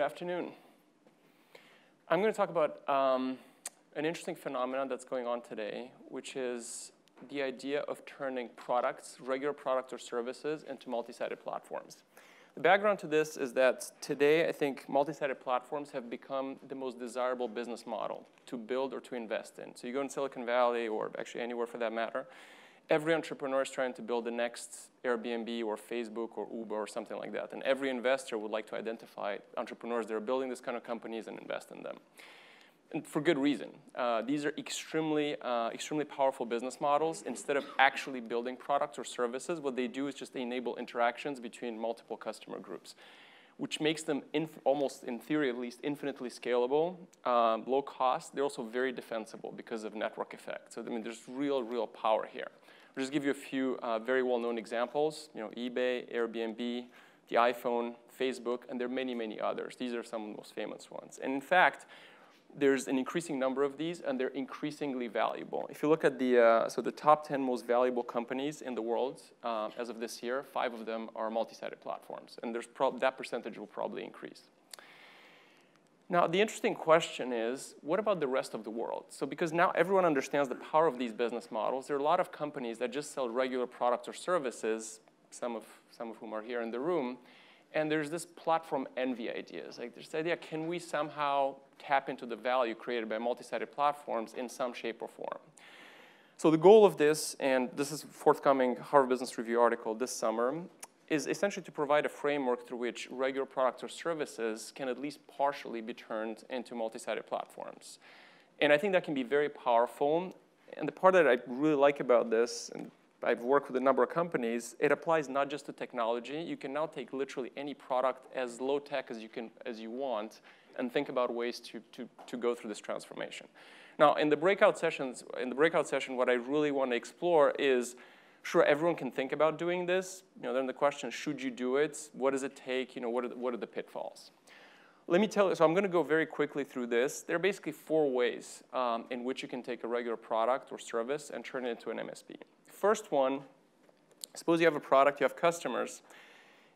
Good afternoon. I'm going to talk about an interesting phenomenon that's going on today, which is the idea of turning products, regular products or services, into multi-sided platforms. The background to this is that today, I think multi-sided platforms have become the most desirable business model to build or to invest in. So you go in Silicon Valley, or actually anywhere for that matter, every entrepreneur is trying to build the next Airbnb or Facebook or Uber or something like that. And every investor would like to identify entrepreneurs that are building this kind of companies and invest in them. And for good reason. These are extremely powerful business models. Instead of actually building products or services, what they do is just enable interactions between multiple customer groups, which makes them almost, in theory at least, infinitely scalable, low cost. They're also very defensible because of network effect. So I mean, there's real power here. I'll just give you a few very well-known examples. You know, eBay, Airbnb, the iPhone, Facebook, and there are many others. These are some of the most famous ones. And in fact, there's an increasing number of these, and they're increasingly valuable. If you look at the top 10 most valuable companies in the world as of this year, 5 of them are multi-sided platforms, and there's that percentage will probably increase. Now, the interesting question is, what about the rest of the world? So because now everyone understands the power of these business models, there are a lot of companies that just sell regular products or services, some of whom are here in the room, and there's this platform envy idea. It's like this idea, can we somehow tap into the value created by multi-sided platforms in some shape or form? So the goal of this, and this is a forthcoming Harvard Business Review article this summer, is essentially to provide a framework through which regular products or services can at least partially be turned into multi-sided platforms. And I think that can be very powerful. And the part that I really like about this, and I've worked with a number of companies, it applies not just to technology. You can now take literally any product as low tech as you want and think about ways to go through this transformation. Now, in the breakout session, what I really want to explore is, sure, everyone can think about doing this. You know, then the question is, should you do it? What does it take? You know, what are the pitfalls? Let me tell you, so I'm going to go very quickly through this. There are basically 4 ways in which you can take a regular product or service and turn it into an MSP. First one, suppose you have a product, you have customers,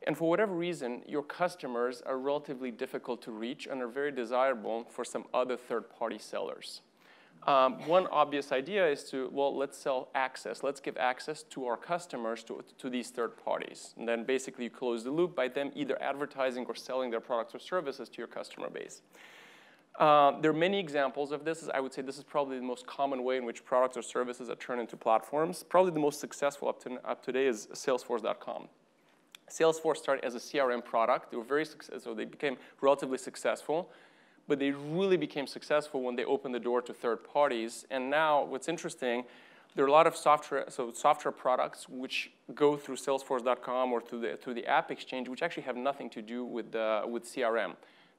and for whatever reason, your customers are relatively difficult to reach and are very desirable for some other third-party sellers. One obvious idea is to, well, let's sell access. Let's give access to our customers to these third parties. And then basically you close the loop by them either advertising or selling their products or services to your customer base. There are many examples of this. I would say this is probably the most common way in which products or services are turned into platforms. Probably the most successful up to today is Salesforce.com. Salesforce started as a CRM product. They were very successful, so they became relatively successful. But they really became successful when they opened the door to third parties. And now what's interesting, there are a lot of software products which go through Salesforce.com or through the App Exchange, which actually have nothing to do with CRM.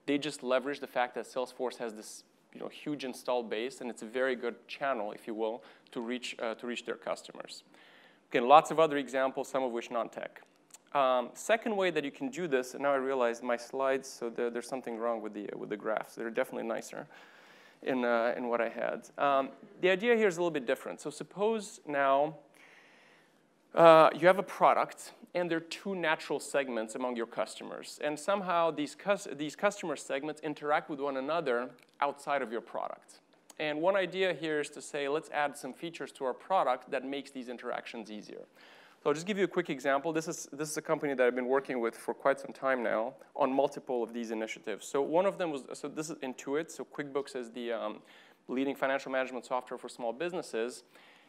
They just leverage the fact that Salesforce has this huge install base, and it's a very good channel, if you will, to reach their customers. Again, lots of other examples, some of which non-tech. Second way that you can do this, and now I realize my slides, so there's something wrong with the graphs. They're definitely nicer in what I had. The idea here is a little bit different. So suppose now you have a product, and there are 2 natural segments among your customers. And somehow these customer segments interact with one another outside of your product. And one idea here is to say, let's add some features to our product that makes these interactions easier. So I'll just give you a quick example. This is a company that I've been working with for quite some time now on multiple of these initiatives. So one of them was, so this is Intuit. So QuickBooks is the leading financial management software for small businesses.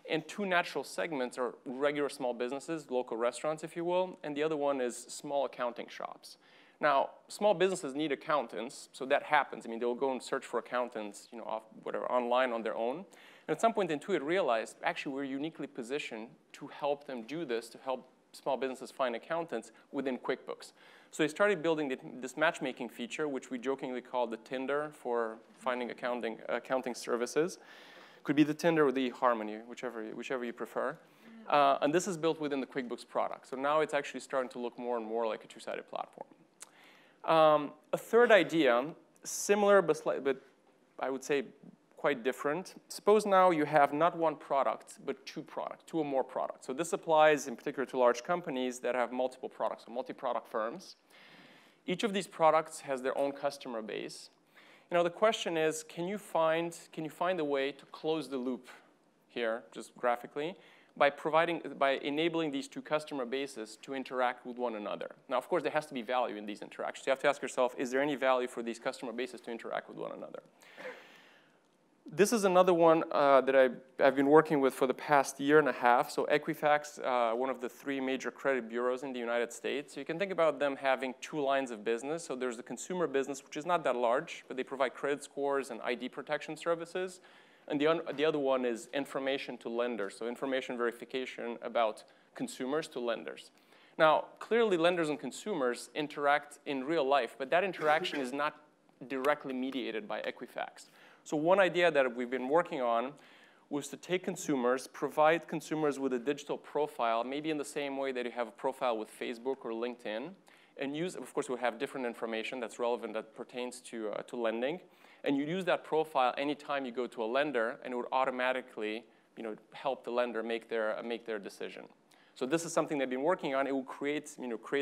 And 2 natural segments are regular small businesses, local restaurants, if you will. And the other one is small accounting shops. Now, small businesses need accountants, so that happens. I mean, they'll go and search for accountants, online on their own. And at some point, Intuit realized, actually, we're uniquely positioned to help them do this, to help small businesses find accountants within QuickBooks. So they started building this matchmaking feature, which we jokingly call the Tinder for finding accounting services. Could be the Tinder or the e-Harmony, whichever you prefer. And this is built within the QuickBooks product. So now it's actually starting to look more and more like a 2-sided platform. A third idea, similar but I would say quite different. Suppose now you have not one product, but 2 or more products. So this applies in particular to large companies that have multiple products, so multi-product firms. Each of these products has their own customer base. You know, the question is, can you find a way to close the loop here, just graphically, by enabling these two customer bases to interact with one another? Now, of course, there has to be value in these interactions. You have to ask yourself, is there any value for these customer bases to interact with one another? This is another one that I've been working with for the past year and a half. So Equifax, one of the three major credit bureaus in the United States. So you can think about them having two lines of business. So there's the consumer business, which is not that large, but they provide credit scores and ID protection services. And the other one is information to lenders, so information verification about consumers to lenders. Now, clearly, lenders and consumers interact in real life, but that interaction is not directly mediated by Equifax. So one idea that we've been working on was to take consumers, provide consumers with a digital profile, maybe in the same way that you have a profile with Facebook or LinkedIn, and use, of course, we'll have different information that's relevant that pertains to lending, and you use that profile anytime you go to a lender, and it would automatically, you know, help the lender make their decision. So this is something they've been working on. It will create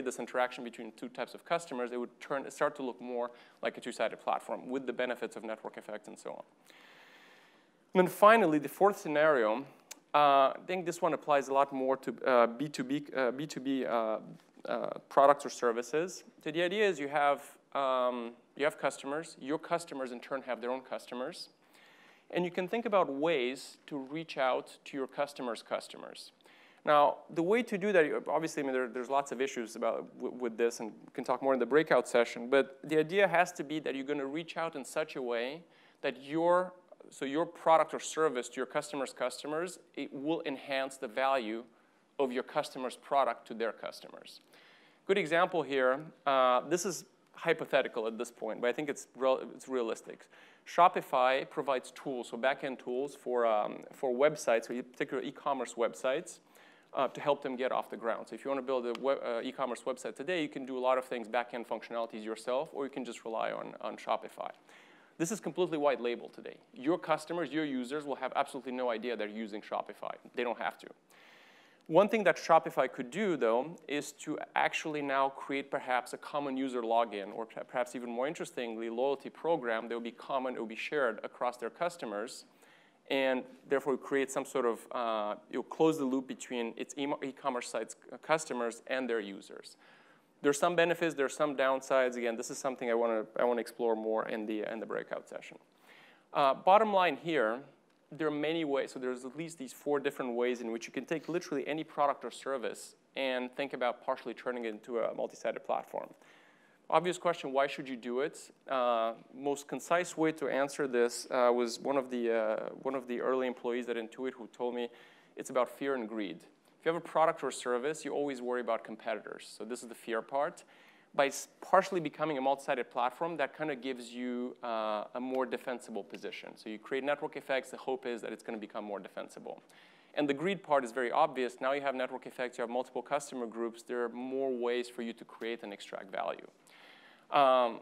this interaction between two types of customers. It would start to look more like a two-sided platform with the benefits of network effects and so on. And then finally, the fourth scenario, I think this one applies a lot more to B2B products or services. So the idea is you have customers. Your customers, in turn, have their own customers. And you can think about ways to reach out to your customers' customers. Now, the way to do that, obviously, I mean, there's lots of issues with this, and we can talk more in the breakout session. But the idea has to be that you're going to reach out in such a way that your product or service to your customers' customers, it will enhance the value of your customer's product to their customers. Good example here. This is hypothetical at this point, but I think it's realistic. Shopify provides tools, so back-end tools for websites, so particularly e-commerce websites, to help them get off the ground. So if you want to build an e-commerce website today, you can do a lot of things, back-end functionalities yourself, or you can just rely on Shopify. This is completely white label today. Your customers, your users, will have absolutely no idea they're using Shopify. They don't have to. One thing that Shopify could do, though, is to actually now create perhaps a common user login, or perhaps even more interestingly, loyalty program that will be common, it will be shared across their customers, and therefore create some sort of, you'll close the loop between its e-commerce site's customers and their users. There's some benefits, there's some downsides. Again, this is something I want to explore more in the breakout session. Bottom line here. There are many ways, so there's at least these four different ways in which you can take literally any product or service and think about partially turning it into a multi-sided platform. Obvious question, why should you do it? Most concise way to answer this was one of the early employees at Intuit who told me it's about fear and greed. If you have a product or service, you always worry about competitors. So this is the fear part. By partially becoming a multi-sided platform, that kind of gives you a more defensible position. So you create network effects. The hope is that it's going to become more defensible. And the greed part is very obvious. Now you have network effects. You have multiple customer groups. There are more ways for you to create and extract value. There are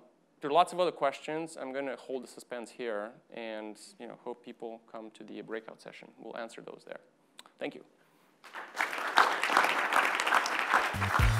lots of other questions. I'm going to hold the suspense here and hope people come to the breakout session. We'll answer those there. Thank you.